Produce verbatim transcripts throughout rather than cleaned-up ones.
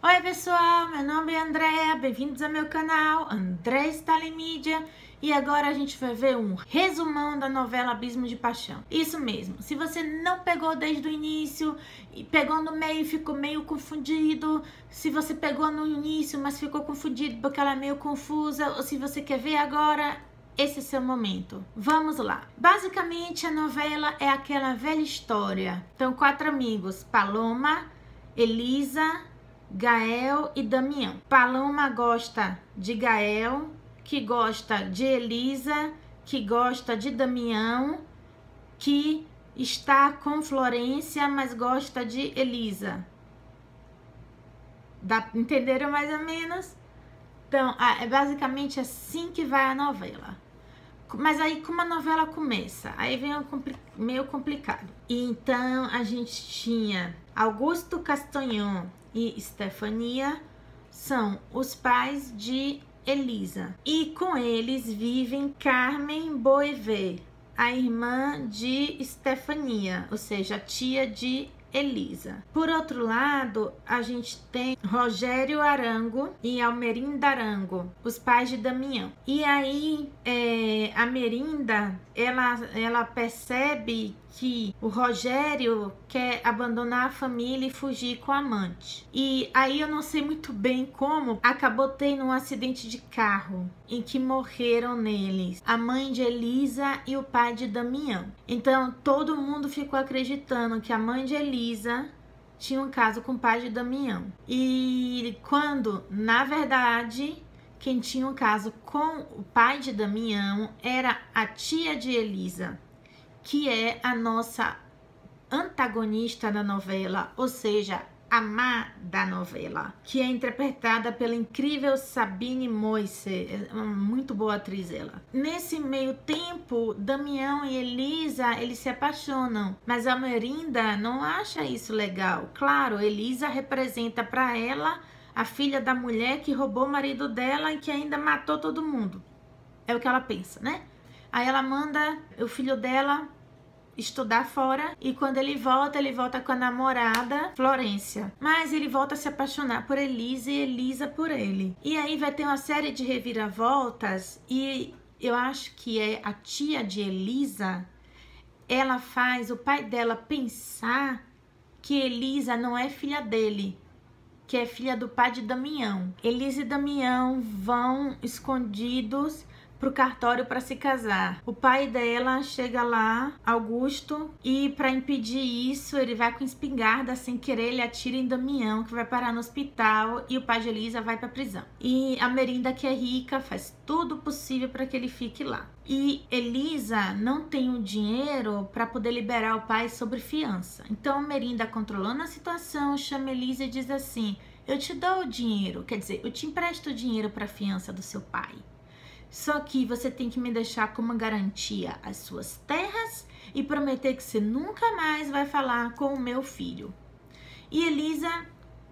Oi pessoal, meu nome é Andrea, bem-vindos ao meu canal Andrea Starling Mídia. E agora a gente vai ver um resumão da novela Abismo de Paixão. Isso mesmo, se você não pegou desde o início, e pegou no meio e ficou meio confundido, se você pegou no início, mas ficou confundido porque ela é meio confusa, ou se você quer ver agora, esse é seu momento. Vamos lá. Basicamente, a novela é aquela velha história. Então, quatro amigos, Paloma, Elisa, Gael e Damião. Paloma gosta de Gael, que gosta de Elisa, que gosta de Damião, que está com Florência, mas gosta de Elisa. Dá, entenderam mais ou menos? Então, é basicamente assim que vai a novela. Mas aí, como a novela começa? Aí vem um compli meio complicado. E então, a gente tinha Augusto Castanhon e Estefania, são os pais de Elisa. E com eles vivem Carmen Boevé, a irmã de Estefania, ou seja, a tia de Elisa. Por outro lado, a gente tem Rogério Arango e Almerinda Arango, os pais de Damião. E aí, é, a Merinda, ela, ela percebe que o Rogério quer abandonar a família e fugir com o amante. E aí, eu não sei muito bem como, acabou tendo um acidente de carro em que morreram neles a mãe de Elisa e o pai de Damião. Então, todo mundo ficou acreditando que a mãe de Elisa Elisa tinha um caso com o pai de Damião. E quando, na verdade, quem tinha um caso com o pai de Damião era a tia de Elisa, que é a nossa antagonista da novela, ou seja, a má da novela, que é interpretada pela incrível Sabine Moussier, uma muito boa atriz ela. Nesse meio tempo, Damião e Elisa, eles se apaixonam, mas a Merinda não acha isso legal. Claro, Elisa representa para ela a filha da mulher que roubou o marido dela e que ainda matou todo mundo. É o que ela pensa, né? Aí ela manda o filho dela estudar fora, e quando ele volta, ele volta com a namorada Florência. Mas ele volta a se apaixonar por Elisa e Elisa por ele. E aí vai ter uma série de reviravoltas, e eu acho que é a tia de Elisa, ela faz o pai dela pensar que Elisa não é filha dele, que é filha do pai de Damião. Elisa e Damião vão escondidos pro cartório para se casar. O pai dela chega lá, Augusto, e para impedir isso, ele vai com espingarda, sem querer, ele atira em Damião, que vai parar no hospital, e o pai de Elisa vai pra prisão. E a Merinda, que é rica, faz tudo possível para que ele fique lá. E Elisa não tem o dinheiro para poder liberar o pai sobre fiança. Então, a Merinda, controlando a situação, chama Elisa e diz assim: eu te dou o dinheiro, quer dizer, eu te empresto o dinheiro para a fiança do seu pai. Só que você tem que me deixar como garantia as suas terras e prometer que você nunca mais vai falar com o meu filho. E Elisa,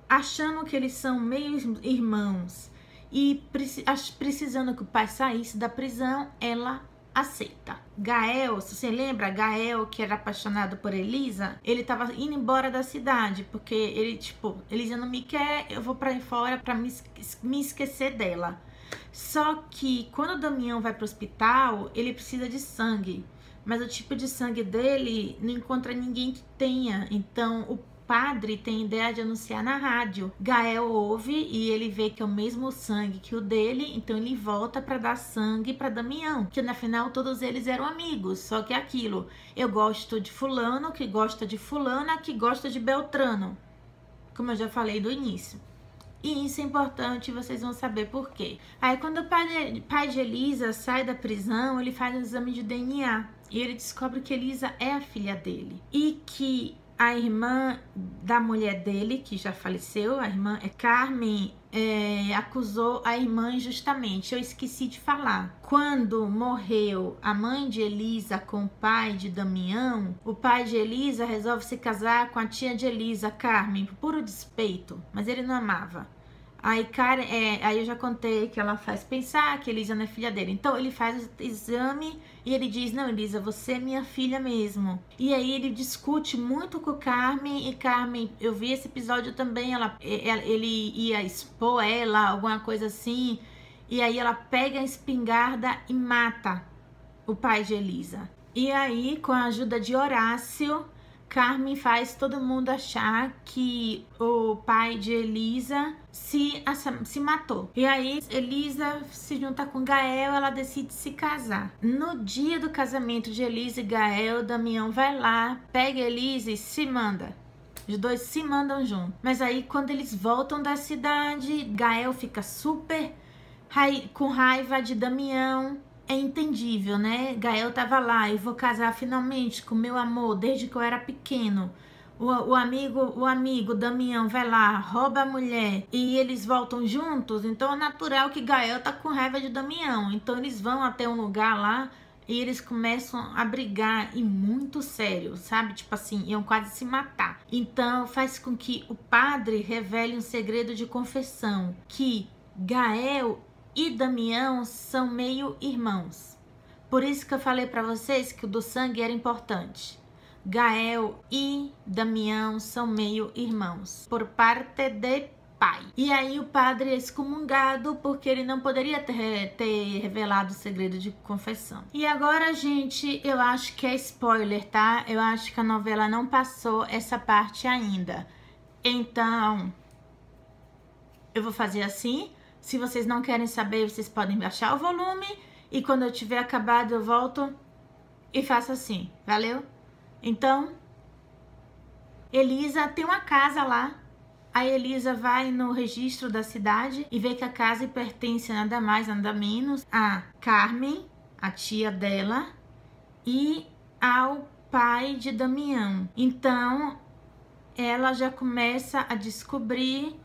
achando que eles são meio irmãos e precisando que o pai saísse da prisão, ela aceita. Gael, se você lembra, Gael, que era apaixonado por Elisa, ele tava indo embora da cidade, porque ele, tipo, Elisa não me quer, eu vou pra fora pra me esquecer dela. Só que quando o Damião vai para o hospital, ele precisa de sangue, mas o tipo de sangue dele não encontra ninguém que tenha. Então o padre tem ideia de anunciar na rádio. Gael ouve e ele vê que é o mesmo sangue que o dele, então ele volta para dar sangue para Damião, que na final todos eles eram amigos. Só que é aquilo, eu gosto de fulano, que gosta de fulana, que gosta de Beltrano, como eu já falei do início. E isso é importante, vocês vão saber por quê. Aí quando o pai de, pai de Elisa sai da prisão, ele faz um exame de D N A. E ele descobre que Elisa é a filha dele. E que a irmã da mulher dele, que já faleceu, a irmã é Carmen, é, acusou a irmã injustamente. Eu esqueci de falar. Quando morreu a mãe de Elisa com o pai de Damião, o pai de Elisa resolve se casar com a tia de Elisa, Carmen, por puro despeito. Mas ele não amava. Aí, Karen, é, aí eu já contei que ela faz pensar que Elisa não é filha dele. Então, ele faz o exame e ele diz, não, Elisa, você é minha filha mesmo. E aí, ele discute muito com Carmen. E Carmen, eu vi esse episódio também, ela, ele ia expor ela, alguma coisa assim. E aí, ela pega a espingarda e mata o pai de Elisa. E aí, com a ajuda de Horácio, Carmen faz todo mundo achar que o pai de Elisa se, se matou. E aí Elisa se junta com Gael, ela decide se casar. No dia do casamento de Elisa e Gael, Damião vai lá, pega Elisa e se manda. Os dois se mandam junto. Mas aí quando eles voltam da cidade, Gael fica super rai- com raiva de Damião. É entendível, né? Gael tava lá, eu vou casar finalmente com meu amor, desde que eu era pequeno. O, o amigo, o amigo Damião vai lá, rouba a mulher e eles voltam juntos. Então é natural que Gael tá com raiva de Damião. Então eles vão até um lugar lá e eles começam a brigar e muito sério, sabe? Tipo assim, iam quase se matar. Então faz com que o padre revele um segredo de confissão, que Gael e Damião são meio irmãos. Por isso que eu falei para vocês que o do sangue era importante. Gael e Damião são meio irmãos por parte de pai. E aí o padre é excomungado porque ele não poderia ter, ter revelado o segredo de confissão. E agora, gente, eu acho que é spoiler, tá? Eu acho que a novela não passou essa parte ainda. Então, eu vou fazer assim. Se vocês não querem saber, vocês podem baixar o volume. E quando eu tiver acabado, eu volto e faço assim. Valeu? Então, Elisa tem uma casa lá. A Elisa vai no registro da cidade e vê que a casa pertence nada mais, nada menos a Carmen, a tia dela, e ao pai de Damião. Então, ela já começa a descobrir...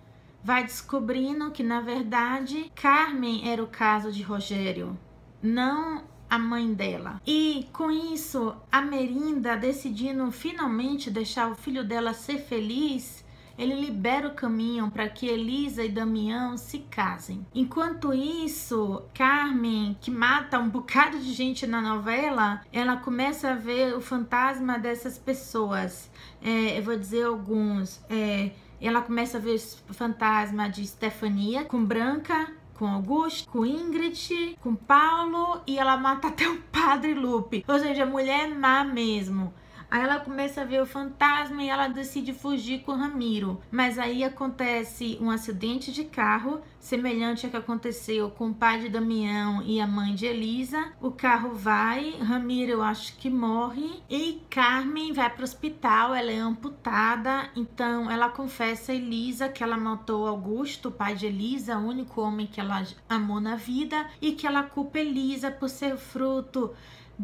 Vai descobrindo que, na verdade, Carmen era o caso de Rogério, não a mãe dela. E, com isso, a Merinda, decidindo finalmente deixar o filho dela ser feliz, ele libera o caminho para que Elisa e Damião se casem. Enquanto isso, Carmen, que mata um bocado de gente na novela, ela começa a ver o fantasma dessas pessoas. É, eu vou dizer alguns... É, Ela começa a ver o fantasma de Stefania, com Branca, com Augusto, com Ingrid, com Paulo, e ela mata até o padre Lupe. Ou seja, a mulher é má mesmo. Aí ela começa a ver o fantasma e ela decide fugir com Ramiro. Mas aí acontece um acidente de carro, semelhante ao que aconteceu com o pai de Damião e a mãe de Elisa. O carro vai, Ramiro eu acho que morre. E Carmen vai para o hospital, ela é amputada. Então ela confessa a Elisa que ela matou Augusto, o pai de Elisa, o único homem que ela amou na vida. E que ela culpa Elisa por ser fruto...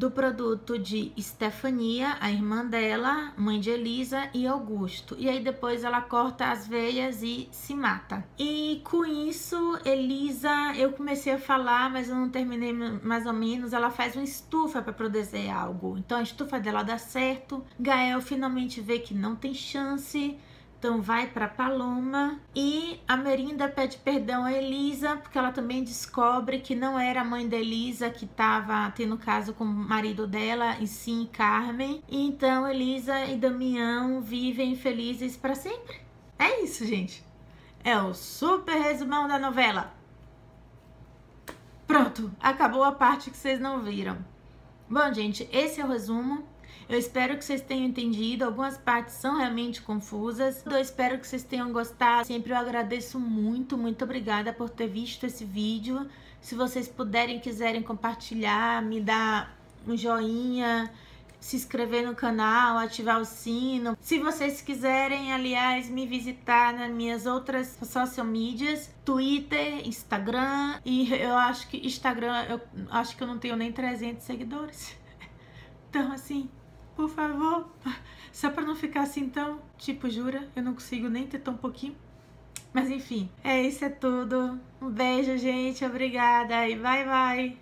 do produto de Stefania, a irmã dela, mãe de Elisa e Augusto. E aí depois ela corta as veias e se mata. E com isso, Elisa, eu comecei a falar, mas eu não terminei mais ou menos. Ela faz uma estufa para produzir algo. Então a estufa dela dá certo. Gael finalmente vê que não tem chance. Então vai para Paloma e a Merinda pede perdão a Elisa, porque ela também descobre que não era a mãe da Elisa que estava tendo caso com o marido dela, e sim Carmen. E então Elisa e Damião vivem felizes para sempre. É isso, gente. É o super resumão da novela. Pronto, acabou a parte que vocês não viram. Bom, gente, esse é o resumo. Eu espero que vocês tenham entendido, algumas partes são realmente confusas. Eu espero que vocês tenham gostado. Sempre eu agradeço muito, muito obrigada por ter visto esse vídeo. Se vocês puderem, quiserem compartilhar, me dar um joinha, se inscrever no canal, ativar o sino. Se vocês quiserem, aliás, me visitar nas minhas outras social mídias, Twitter, Instagram. E eu acho que Instagram, eu acho que eu não tenho nem trezentos seguidores. Então, assim... Por favor, só pra não ficar assim tão, tipo, jura, eu não consigo nem ter tão pouquinho. Mas enfim, é isso, é tudo. Um beijo, gente, obrigada e bye, bye.